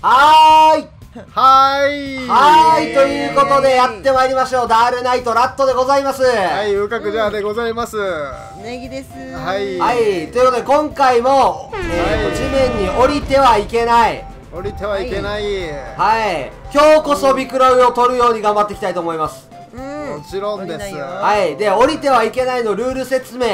はーいということでやってまいりましょう。ダールナイトラットでございます。はい、うかくじゃーでございます。ネギです。はい、ということで今回も地面に降りてはいけない。降りてはいけない。はい、今日こそビクラゲを取るように頑張っていきたいと思います。もちろんです。はい、で降りてはいけないのルール説明。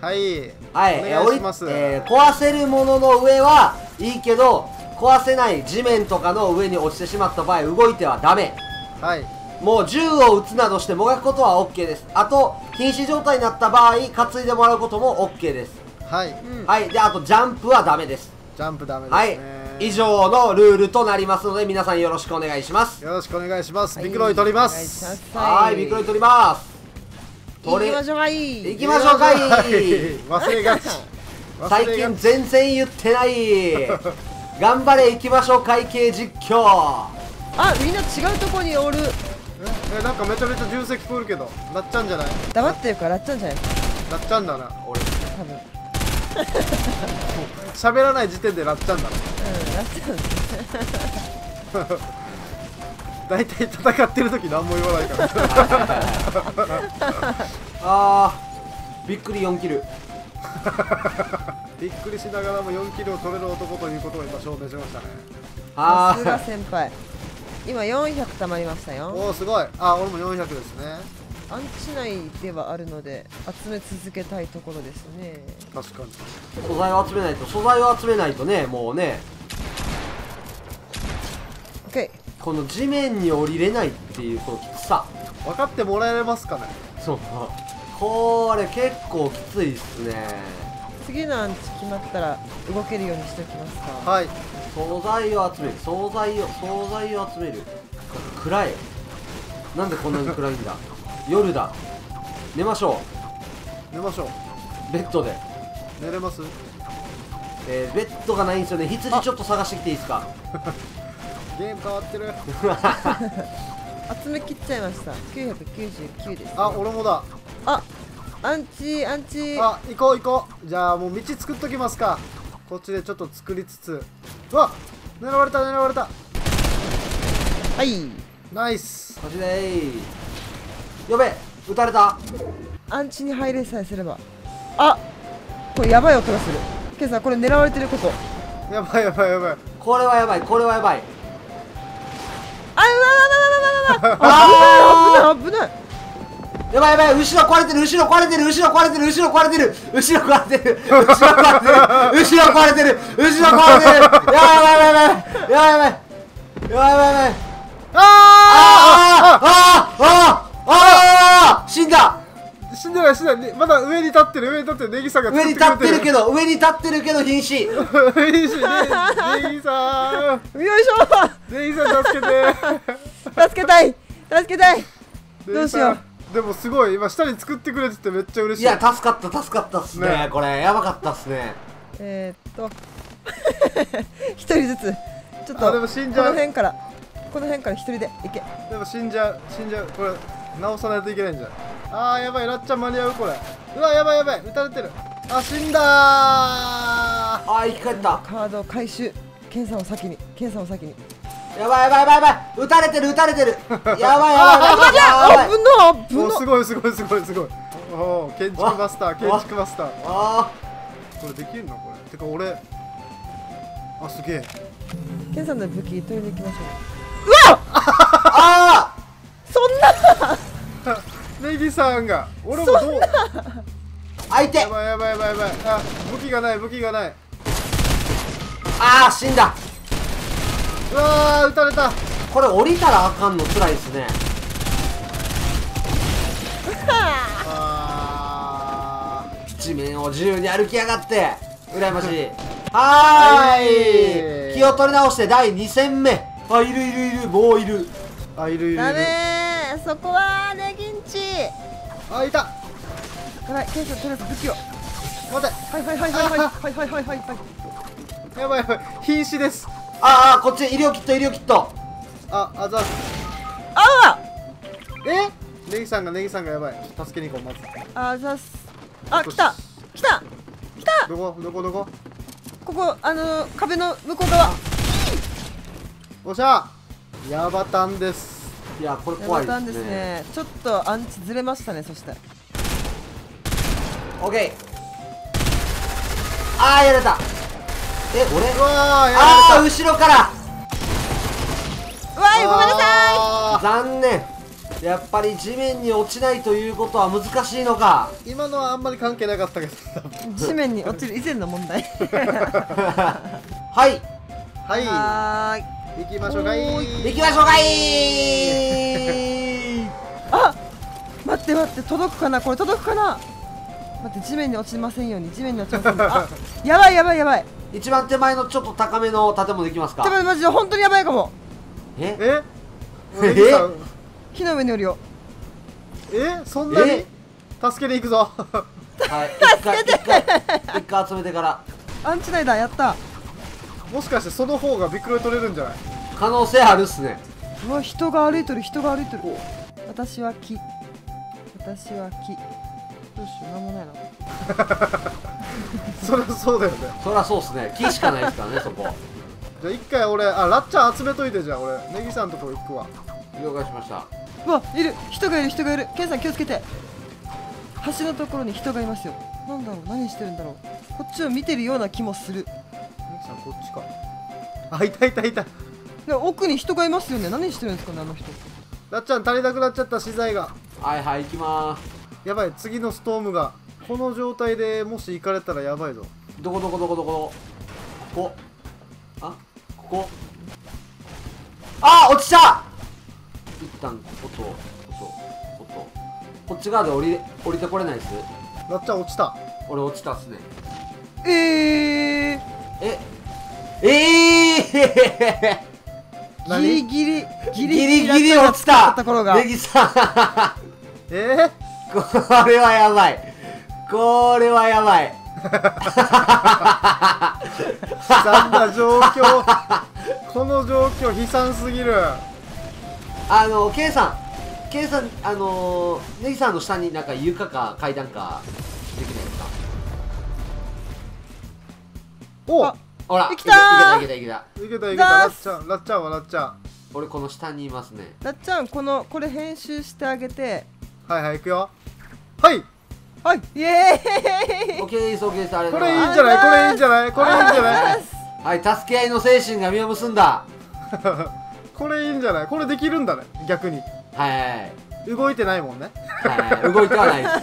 はい。はい、降ります。壊せるものの上はいいけど。壊せない地面とかの上に落ちてしまった場合動いてはダメ。はい、もう銃を撃つなどしてもがくことは OK です。あと瀕死状態になった場合担いでもらうことも OK です。はい、はい、であとジャンプはダメです。ジャンプダメですね。はい、以上のルールとなりますので皆さんよろしくお願いします。よろしくお願いします。ビクロイ取ります。はい、ビクロイ取ります。行きましょうかい。行きましょうかい。忘れがち。最近全然言ってない。頑張れ行きましょう会計実況。あ、みんな違うとこにおる。え、なんかめちゃめちゃ重責来るけどなっちゃんじゃない？黙ってるからなっちゃんじゃない？なっちゃんだな俺多分。喋らない時点でなっちゃんだな。うん、なっちゃうんだ。大体戦ってる時何も言わないから。あー、びっくり4キル。びっくりしながらも4キルを取れる男ということを今証明しましたね。さすが先輩。今400たまりましたよ。おお、すごい。あ、俺も400ですね。アンチ内ではあるので集め続けたいところですね。確かに素材を集めないと、素材を集めないとね、もうね。 OK、 この地面に降りれないっていうこのきつさ分かってもらえますかね。そうこれ結構きついっすね。次のアンチ決まったら動けるようにしておきますか。はい、惣菜を集める、惣菜を集める。暗い、なんでこんなに暗いんだ。夜だ。寝ましょう、寝ましょう。ベッドで寝れます？ベッドがないんですよね。羊ちょっと探してきていいですか？ゲーム変わってる。集め切っちゃいました。999です。あ、俺もだ。あ、アンチ。あ、行こう行こう。じゃあもう道作っときますか。こっちでちょっと作りつつ。うわ、狙われた狙われた。はい、ナイス。こっちでー。やべえ、撃たれた。アンチに入れさえすれば。あ、これやばい音がする。今朝これ狙われてること。やばいやばいやばい。これはやばい、これはやばい。あ、うわうわうわうわうわ。危ない危ない危ない。やばいやばい、後ろ壊れてる、後ろ壊れてる、後ろ壊れてる、後ろ壊れてる、後ろ壊れてる、後ろ壊れてる、後ろ壊れてる、後ろ壊れてる、やばい。あー、死んだ。死んでない死んでない、まだ上に立ってる、上に立ってる。ネギさんが上に立ってるけど、上に立ってるけど瀕死。ネギさん、よいしょ。ネギさん助けて。助けたい。どうしよう。でもすごい今下に作ってくれててめっちゃ嬉しい。いや助かった助かったっすね。これやばかったっすね。一人ずつちょっとこの辺から一人でいけ。でも死んじゃう。これ直さないといけないんじゃん。あーやばい、ラッチャン間に合うこれ。うわやばい撃たれてる。あ、死んだー。あー生き返った。カードを回収。ケンさんを先に。やばい、撃たれてる。やばい。危ない。すごい。おー、建築マスター。あー、これできるのこれ。てか俺、あ、すげえ。ケンさんの武器取りに行きましょう。うわっ。ああ、そんな。ネギさんが。俺もどう。相手。やばい。あ、武器がない。ああ、死んだ。うわー、撃たれた。これ降りたらあかんの辛いですね。あー、地面を自由に歩きやがって羨ましい。はーい、気を取り直して第2戦目。あ、いる、もういる。あ、いる。ダメー、そこはネギンチ。あ、いた。辛い。ケンさんとりあえず武器を待て。はい。やばい。瀕死です。ああ、こっち医療キット。あ、あざす。あー、ネギさんがやばい。助けに行こうまず。あざす。あ、来た。どこ。ここ、壁の向こう側。おっしゃヤバタンです。いやこれ怖いですね。ちょっとアンチずれましたね。そして OK。 ああやられた。え俺ああ後ろからわいごめんなさい残念。やっぱり地面に落ちないということは難しいのか。今のはあんまり関係なかったけど地面に落ちる以前の問題はいはい行きましょうかい行きましょうかいあ待って待って届くかなこれ届くかな。待って地面に落ちませんように地面に落ちませんようにあやばいやばいやばい。一番手前のちょっと高めの建物できますか。でもマジで本当にやばいかも。ええ木の上におるよ。そんなに助けに行くぞはい一回集めてからアンチライダーやった。もしかしてその方がビクロイ取れるんじゃない。可能性あるっすね。うわ人が歩いとる人が歩いとる。私は木私は木どうしようなんもないなそりゃそうだよね。そりゃそうっすね木しかないですからねそこじゃあ一回俺あラッチャー集めといて。じゃあ俺ネギさんとこ行くわ。了解しました。うわいる人がいる人がいる。ケンさん気をつけて。橋のところに人がいますよ。なんだろう何してるんだろう。こっちを見てるような気もする。ケンさんこっちか。あいたいたいた。奥に人がいますよね。何してるんですかねあの人。ラッチャン足りなくなっちゃった資材が。はいはい行きまーす。やばい次のストームがこの状態でもし行かれたらやばいぞ。どこどこどこどこここあここあ落ちた。一旦こっち側で降りてこれないです。ラッチャー落ちた。俺落ちたっすね。ギリギリ落ちたところがネギさんこれはやばいこれはやばい悲惨な状況この状況悲惨すぎる。Kさん、ネギさんの下になんか床か階段かできないですか。おほら、いけた。ラッチャンは俺この下にいますね。ラッチャン、これ編集してあげて。はいはい、いくよ。はいはい、イエーイ。オッケーです、オッケーです。あれこれいいんじゃないこれいいんじゃないはい、助け合いの精神が実を結んだこれいいんじゃない。これできるんだね逆に。はい動いてないもんね。はい動いてはないです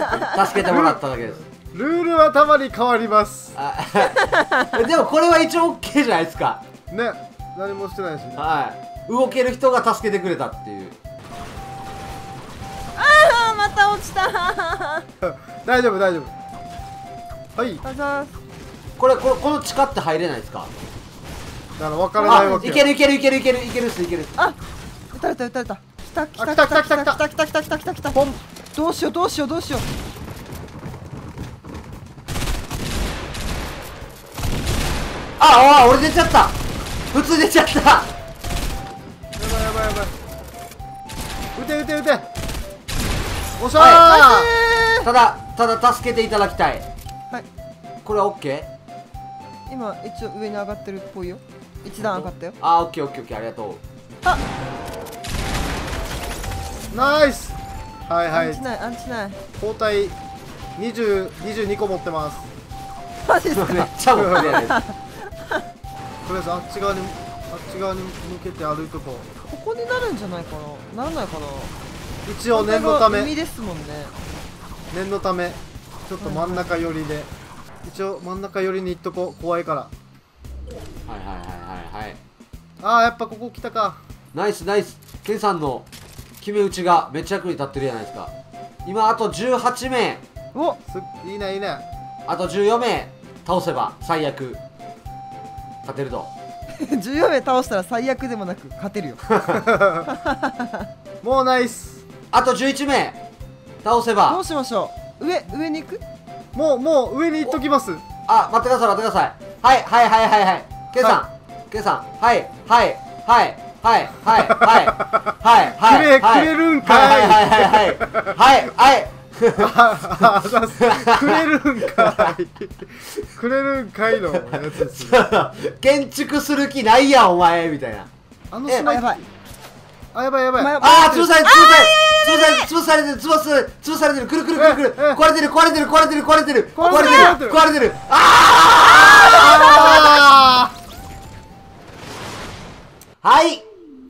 助けてもらっただけです。ルールはたまに変わりますでもこれは一応 OK じゃないですかね。何もしてないしね。はい動ける人が助けてくれたっていう。ああまた落ちた大丈夫大丈夫。はいこの地下って入れないですか。分からないわけ。いける。あ、撃たれた。来た。ポン。どうしよう。あ、俺出ちゃった。普通出ちゃった。やばい。撃て。おしゃー。ただ助けていただきたい。はい。これはオッケー。今一応上に上がってるっぽいよ。一段上がったよ。ああ、オッケー、ありがとう。あっナイス。はいはいアンチない包帯22個持ってます。マジですか。めっちゃ持ってるとりあえずあっち側に向けて歩いとこう。ここになるんじゃないかな。ならないかな。一応念のため海ですもんね。念のためちょっと真ん中寄りで、はい、一応真ん中寄りに行っとこう怖いから。はい。ああやっぱここ来たか。ナイス。ケンさんの決め打ちがめっちゃ役に立ってるじゃないですか。今あと18名。おいいね。あと14名倒せば最悪勝てると14名倒したら最悪でもなく勝てるよもうナイス。あと11名倒せばどうしましょう。上に行く。もう上に行っときます。あ待ってください。はい。ケンさん。くれるんかい。くれるんかいのやつです。建築する気ないやんお前みたいな。あの島やばい。あ、やばいやばい。あー、潰されてる。くるくるくるくる。壊れてる。ああ。はい。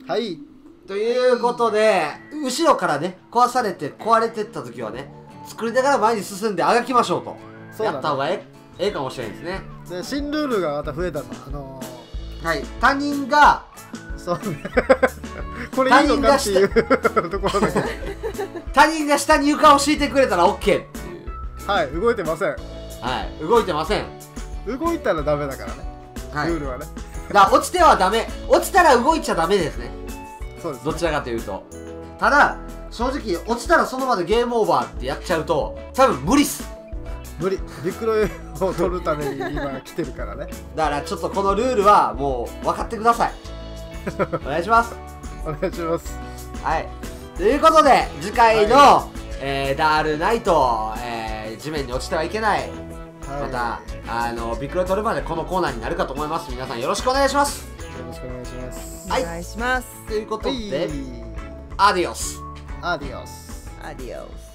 はい。ということで、後ろからね、壊されて、壊れてった時はね、作りながら前に進んであがきましょうと。やった方がええかもしれないですね。で、新ルールがまた増えたの。はい、他人が。そうね。これいいのかっていうところで他人が下に床を敷いてくれたら OK っていう。はい、動いてません。はい、動いてません。動いたらダメだからね、はい、ルールはね。だ落ちてはダメ、落ちたら動いちゃダメですね。そうです、ね、どちらかというと。ただ正直落ちたらその場でゲームオーバーってやっちゃうと多分無理っす。無理。リクロイを取るために今来てるからね。だからちょっとこのルールはもう分かってください。お願いします。お願いします。はい。ということで、次回の、はい、ダールナイト、地面に落ちてはいけない、はい、また、ビクロ取るまでこのコーナーになるかと思います。皆さんよろしくお願いします。よろしくお願いします。はい。お願いします。ということで、アディオス。アディオス。アディオス。